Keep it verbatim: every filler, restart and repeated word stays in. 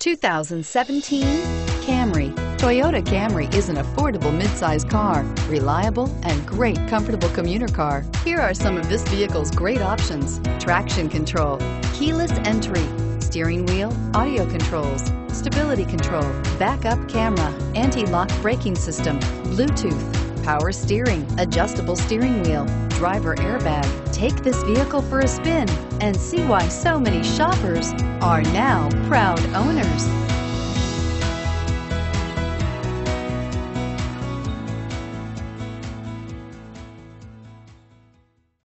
two thousand seventeen Camry. Toyota Camry is an affordable midsize car, reliable and great comfortable commuter car. Here are some of this vehicle's great options: traction control, keyless entry, steering wheel audio controls, stability control, backup camera, anti-lock braking system, Bluetooth, power steering, adjustable steering wheel, driver airbag. Take this vehicle for a spin and see why so many shoppers are now proud owners.